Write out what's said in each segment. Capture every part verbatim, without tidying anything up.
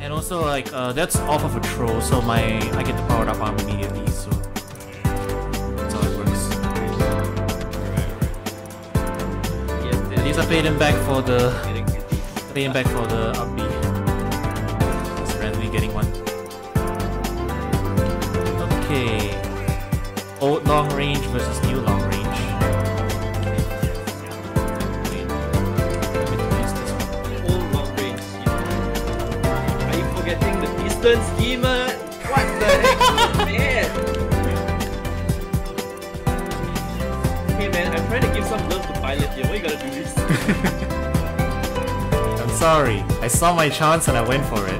And also, like, uh, that's off of a troll, so my I get the powered up arm immediately, so that's how it works. Yeah, at least I paid him back for the I paid him back for the upbeat. Just randomly getting one. Okay. Old long range versus new long range. Eastern Schemer! What the heck, man? Hey man, I'm trying to give some love to Pilot here. Why you gotta do this? I'm sorry. I saw my chance and I went for it.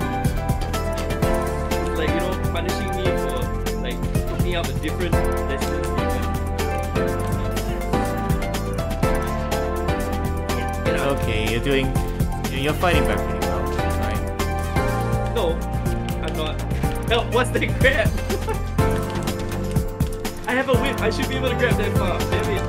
It's like, you know, punishing me for, like, picking up a different Eastern Schemer. Okay, you're doing... You're fighting back pretty well, right? No. Help, what's that grab? I have a whip, I should be able to grab that far, damn it. Yeah.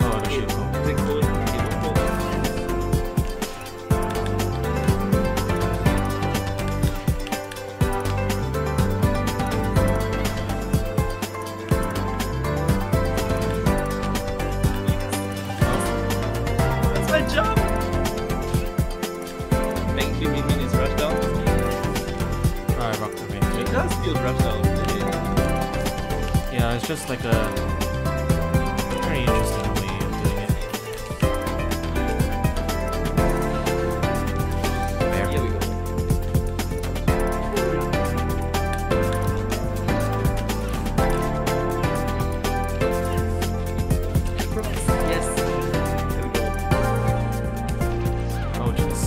Oh, no shit. Just like a very interesting way of doing it. There. Here we go. Yes. There we go. Oh jeez.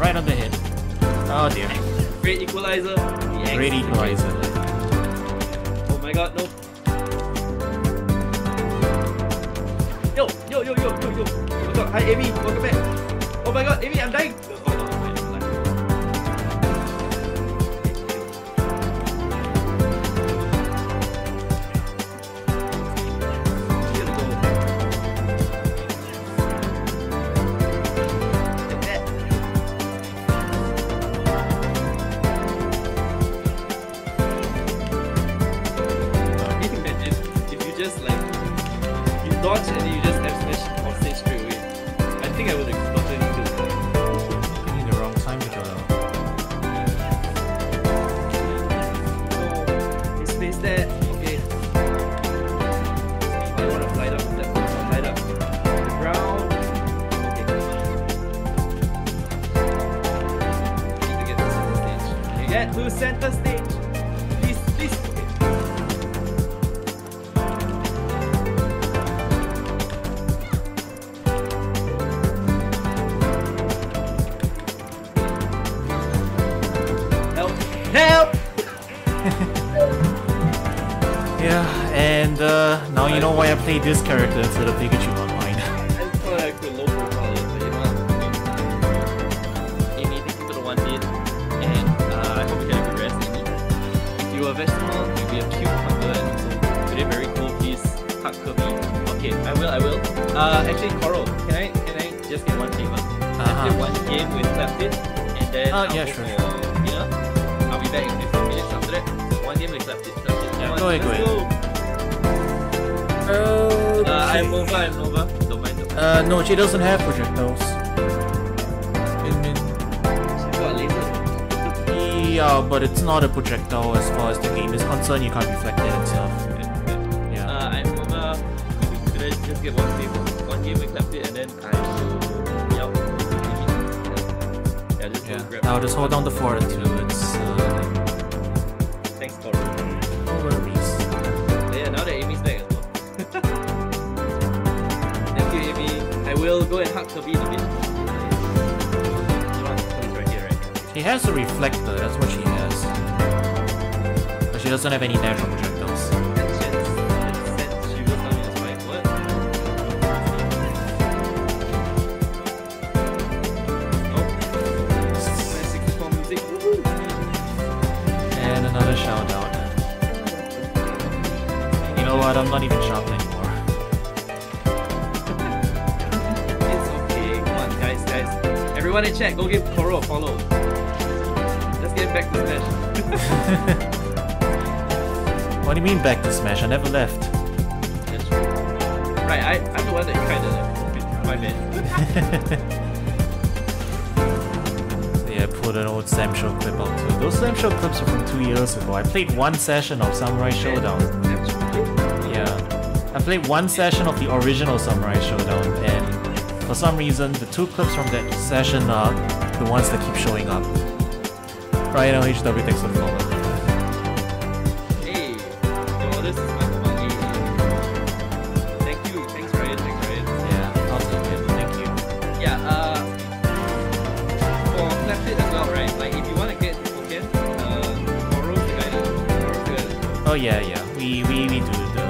Right on the head. Oh dear. Great equalizer. Yes. Great equalizer. Oh my god, no. Yo, yo, yo, yo. Oh my god. Hi, Amy. Welcome back. Oh my god, Amy, I'm dying. Oh, oh, oh, my god. Can you imagine if you just like, you dodge and you just have smash hostage straight away? I think I would have gotten into it. I need the wrong time to draw out. Oh, he spaced that. Okay. I don't want to light up that. Light up. The ground. Okay. Need to get to center stage. You get to center stage. Please, please. You know why I played this character instead of Pikachu online. I thought I could low profile it, but you know, Amy, thank you for the one bit, and uh, I hope you get a good rest, Amy. If you are a vegetable, you'll be a cucumber, and so today very cool piece, hug Kirby. Okay, I will, I will. Uh, actually, Coral, can I, can I just get one favor? Uh-huh. I play one game with Clapfit, and then uh, I'll yeah, sure. for, you know, I'll be back in fifteen minutes after that. So one game with Clapfit. Yeah, go ahead, go ahead. Oh, uh, I'm over, I'm over. Don't mind, don't mind. Uh, no, she doesn't have projectiles. Min Min. She's got a laser. Yeah, but it's not a projectile as far as the game is concerned. You can't reflect it itself. Yeah. yeah. Uh, I'm over. Could I just get one game, one game and clap it, and then I will... Yeah, yeah, just yeah. Grab I'll just hold down the fort until it's... Uh... Thanks, Cora. No worries. Yeah, now that Amy's back. I will go and hug Kirby in a bit. Right here, right? She has a reflector, that's what she has. But she doesn't have any natural projectiles. That's it. That's it. She will tell me that's right. What? sixty-four music. Woohoo! And another shout out. You know, know what? I'm not even shopping anymore. It's okay. Come on, guys, guys. Everyone in chat, go give Koro a follow. Let's get back to Smash. What do you mean back to Smash? I never left. That's true. Right, I, I'm the one that kinda left. My bad. Put an old Sam Show clip out too. Those Sam Show clips were from two years ago. I played one session of Samurai Shodown. Yeah. I played one session of the original Samurai Shodown, and for some reason, the two clips from that session are the ones that keep showing up. Right now, H W takes a follow. Hey, so this is my money. Thank you. Thanks, Ryan. Thanks, Ryan. Yeah, I'll take it. Thank you. Yeah, uh, Oh yeah, yeah. We we we do the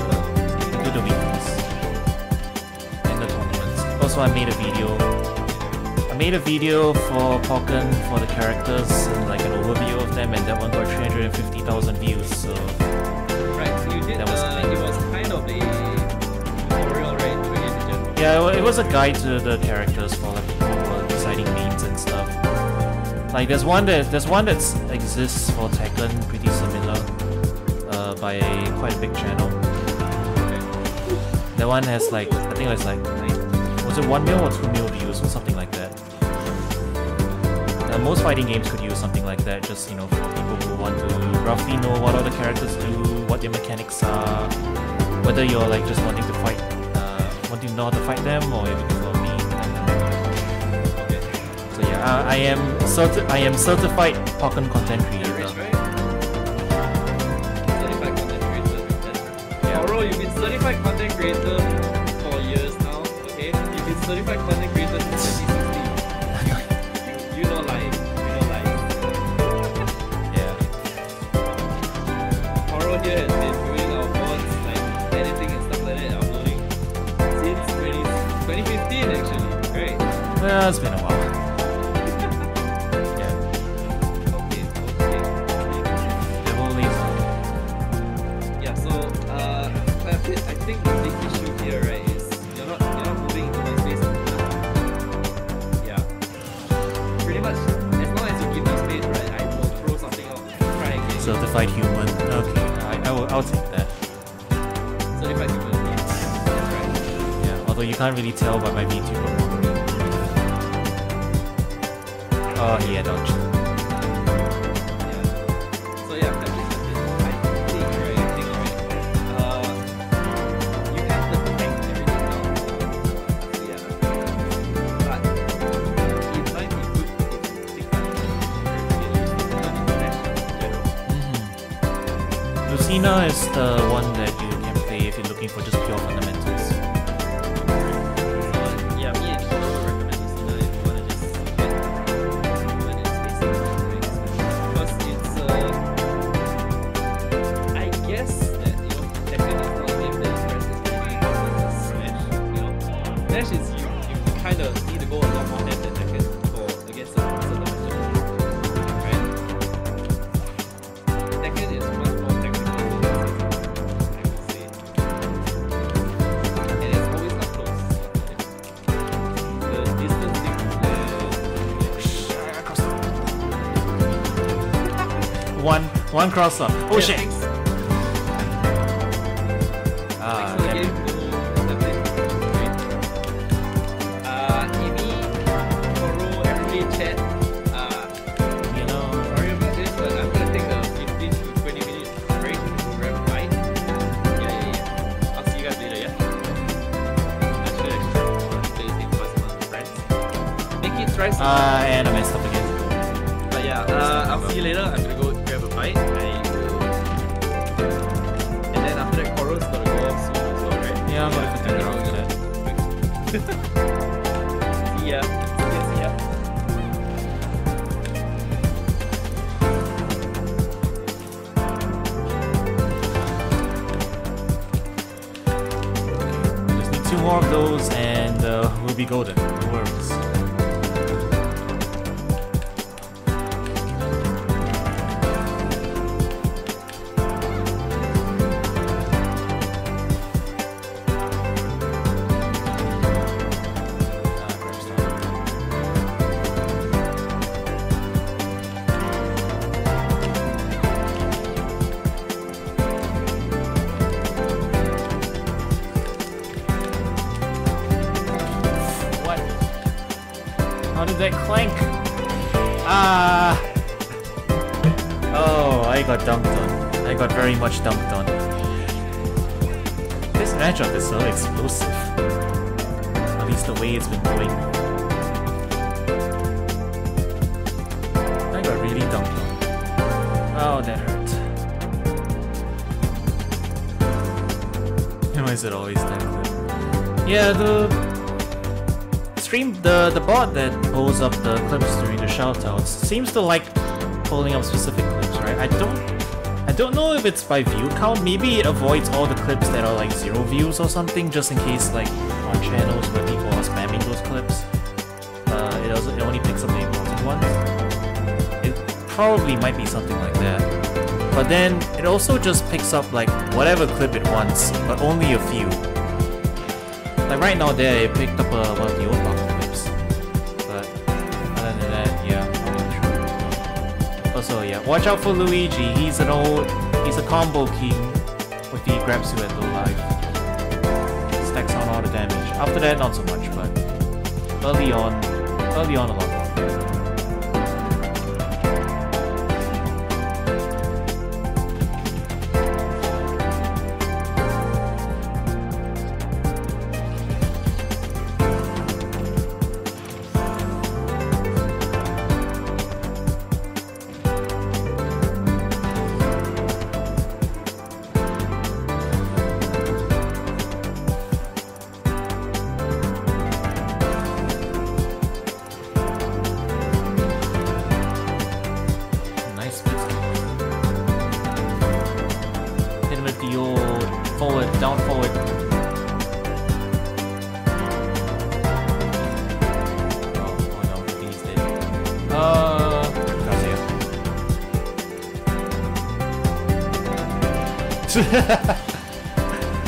we do the weekends and the tournaments. Also, I made a video. I made a video for Pokken for the characters, and like an overview of them, and that one got three hundred fifty thousand views. So right, so you did. That was uh, it was kind of a tutorial, right? Yeah, it was a guide to the characters for like people who are deciding names and stuff. Like there's one that there's one that exists for Tekken, pretty similar. By a quite a big channel. Okay. That one has like, I think it was like, was it one mil or two mil views or something like that. Uh, most fighting games could use something like that, just you know, for people who want to roughly know what all the characters do, what their mechanics are, whether you're like just wanting to fight, uh, wanting to know how to fight them, or if you follow me. Okay. So yeah, uh, I am certi I am certified Pokken content creator. You've been certified content creator for years now, okay? You've been certified content creator since twenty sixteen. You know life. You know life. Yeah. Koro here has been doing our boards, like editing and stuff like that, uploading since twenty fifteen actually. Great. Well, it's been a while. Certified human. Okay, I, I will, I'll take that. Certified human. Yeah, that's right. Yeah, although you can't really tell by my VTuber. Oh yeah, dodge. Yeah. So yeah, I think right, I think right. Uh, you have the perfect everything now. Yeah. But it might be good if you can general. Lucina is the one that you can play if you're looking for just pure fundamentals. So, yeah, me and you recommend Lucina if you want to just get when it's basically very because it's, uh, I guess that, you know, Tekken is not a game that is very specific because it's Smash, you know. Smash is you, you kind of need to go a lot more than Tekken for against the matchup, right? Tekken is much more. One, one cross up. Oh yeah, shit! Thanks. Ah, damn it. Uh, Amy, Koro, everybody in chat. Uh, you know, sorry about this, but I'm gonna take a fifteen to twenty minute break to grab right. Yeah, yeah, yeah. I'll see you guys later, yeah? That's good, actually. Thursday, first month, friends. Make it thrice. Ah, uh, and I messed up again. But yeah, uh, I'll see you later. I'm gonna go. I, I, and then after that, Koro's gonna go off soon as well, right? Yeah, I'm gonna put that around that. See ya. See ya. Just need two more of those and uh, we'll be golden. No worries. the clank. Ah. Oh, I got dumped on. I got very much dumped on. This matchup is so explosive. At least the way it's been going. I got really dumped on. Oh, that hurt. Why is it always that good? Yeah, the... The, the bot that pulls up the clips during the shoutouts seems to like pulling up specific clips, right? I don't I don't know if it's by view count. Maybe it avoids all the clips that are like zero views or something, just in case like on channels where people are spamming those clips. Uh, it also, it only picks up the important ones. It probably might be something like that. But then it also just picks up like whatever clip it wants, but only a few. Like right now there, it picked up uh, one of the old ones. So yeah, watch out for Luigi. He's an old, he's a combo king. If he grabs you at low life, stacks on all the damage. After that, not so much, but early on, early on a lot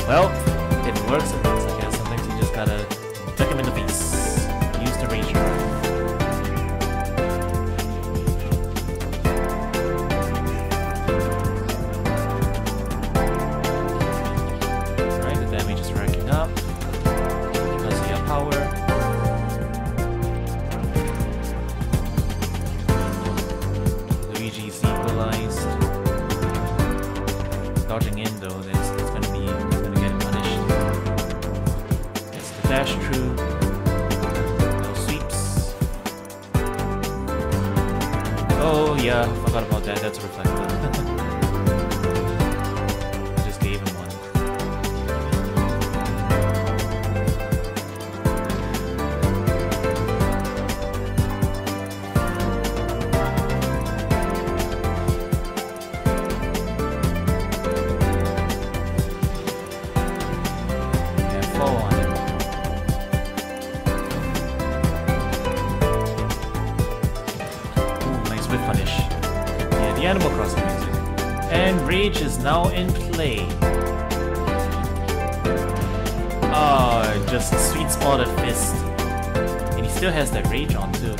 well, it works at once, I guess. Sometimes you just gotta check him in the face. Use the rage arm. Alright, the damage is racking up. Because of your power. Luigi's equalized. Dodging in though, that's, that's gonna be that's gonna get punished. It's the dash through. No sweeps. Oh yeah, forgot about that. That's reflector. I just gave him is now in play. Oh, just sweet spotted fist. And he still has that rage on too.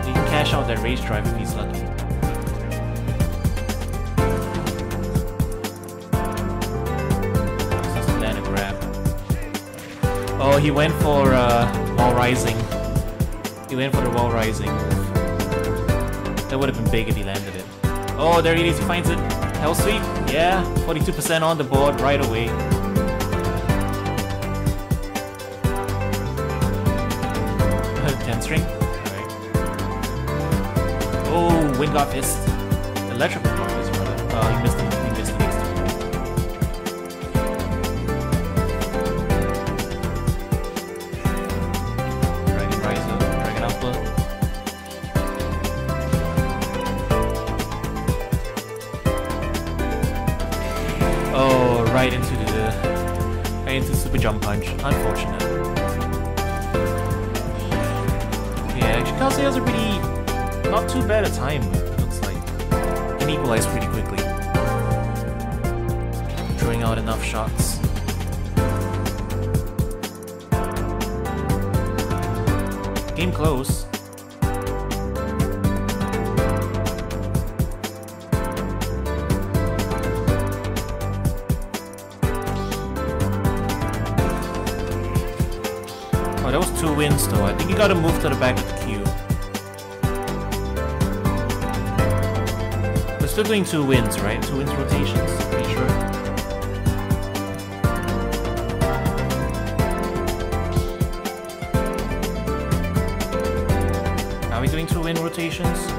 He can cash out that rage drive if he's lucky. Just land a grab. Oh, he went for uh, wall rising. He went for the wall rising. That would have been big if he landed it. Oh, there he is, he finds it. Hell sweep. Yeah, forty-two percent on the board right away. ten string. Alright. Oh, wind got fist. Electric wind got fist, brother. Oh, he missed it. He missed the next one. Dragon Riser, Dragon Alpha. Right into the right into super jump punch. Unfortunate. Yeah, actually Kelsey has a really not too bad a time, it looks like. And equalized pretty quickly. Throwing out enough shots. Game close. that was two wins though. I think you gotta move to the back of the queue. We're still doing two wins, right? Two wins rotations, pretty sure. Are we doing two win rotations?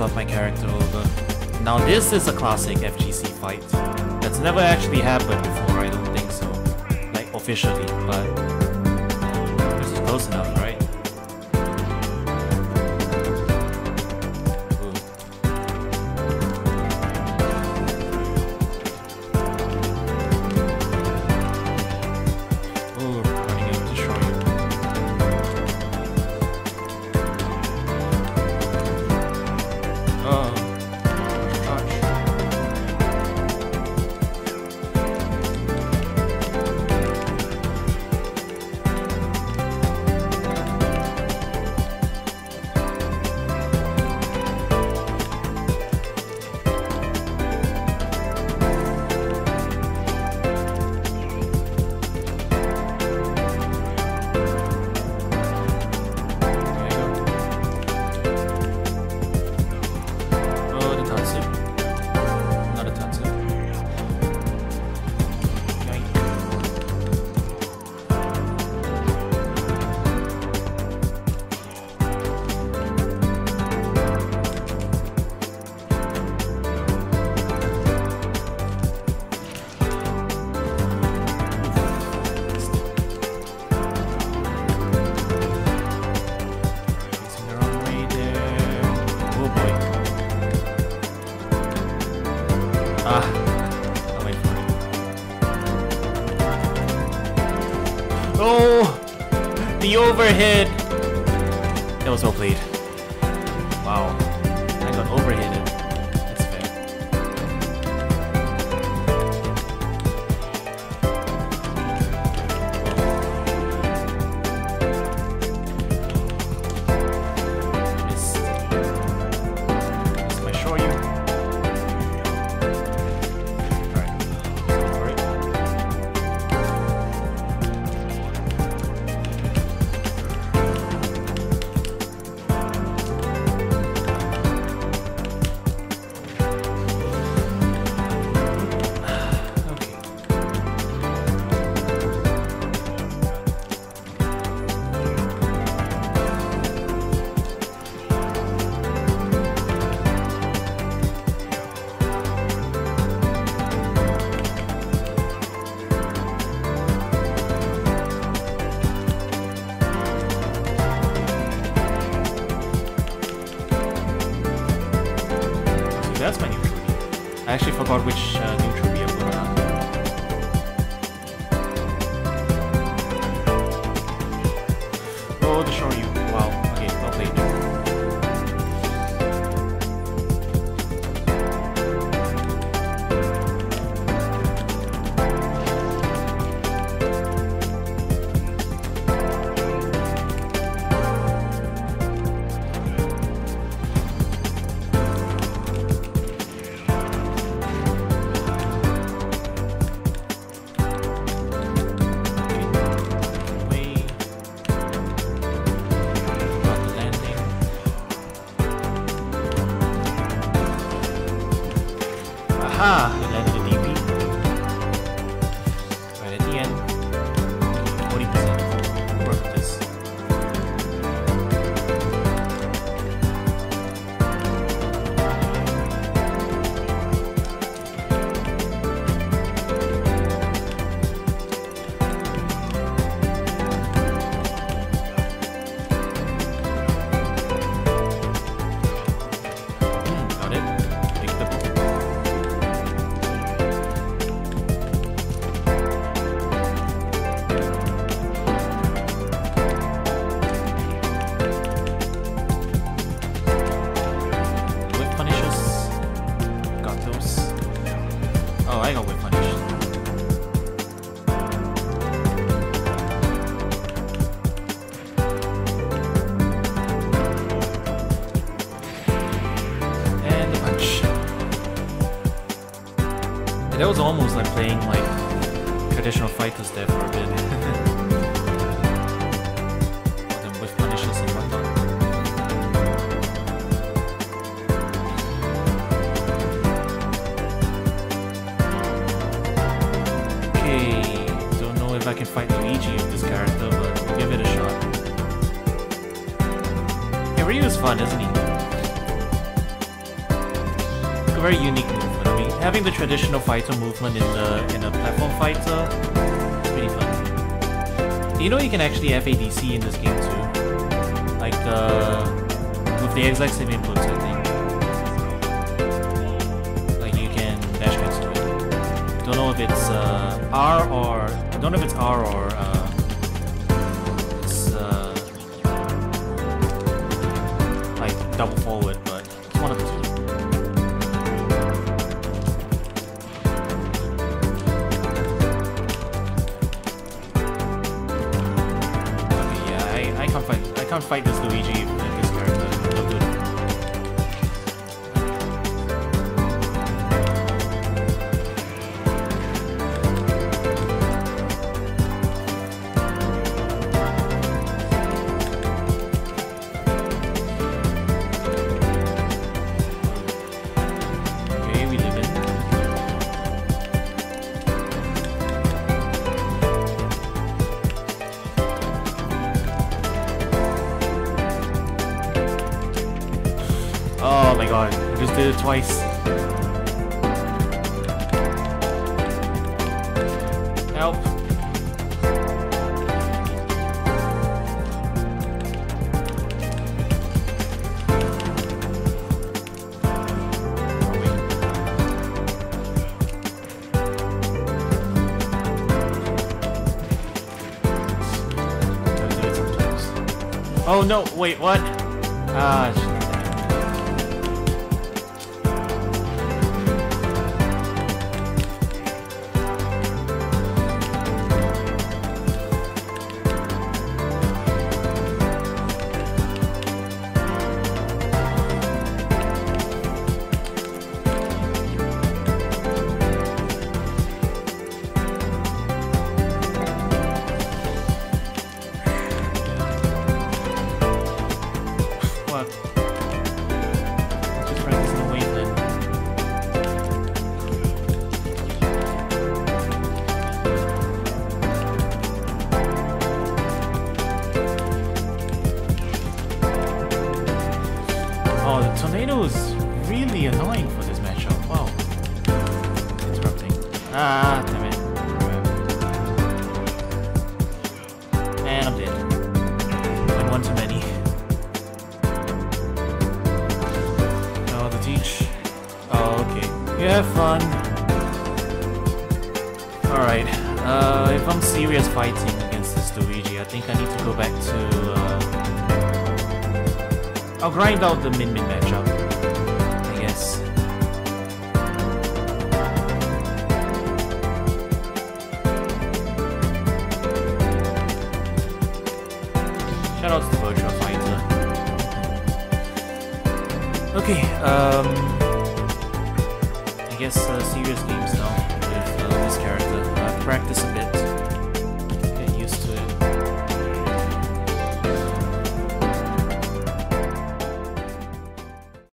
Of my character over. Now this is a classic F G C fight that's never actually happened before, I don't think so. Like officially, but this is close enough, right? Overhead. That was well played. Wow. I got overheaded. That's fair. Missed. Missed my shoryu. Alright. Alright. I actually forgot which uh, new trivia we were on. Oh, the Shoryu. Wow. Okay, well played. Ah, we landed the D P. Right at the end. forty percent. Work this. That was almost like playing like traditional fighters there for a bit. I can fight Luigi with this character, but we'll give it a shot. Yeah, Ryu's fun, isn't he? It's a very unique movement. I mean, having the traditional fighter movement in the in a platform fighter is pretty fun. You know, you can actually F A D C in this game too, like the with the exact same inputs, I think. Like you can dash against it. Don't know if it's uh, R or. I don't know if it's R or uh, it's uh, like double forward, but it's one of the two. Okay, yeah, I, I can't fight. I can't fight this Luigi with this character. No good. Twice. Help. Oh no, wait, what? Ah, shit. Grind out the Min Min matchup, I guess. Shoutouts to Virtual Fighter. Okay, um, I guess uh, serious games now with uh, this character. I've practiced a bit.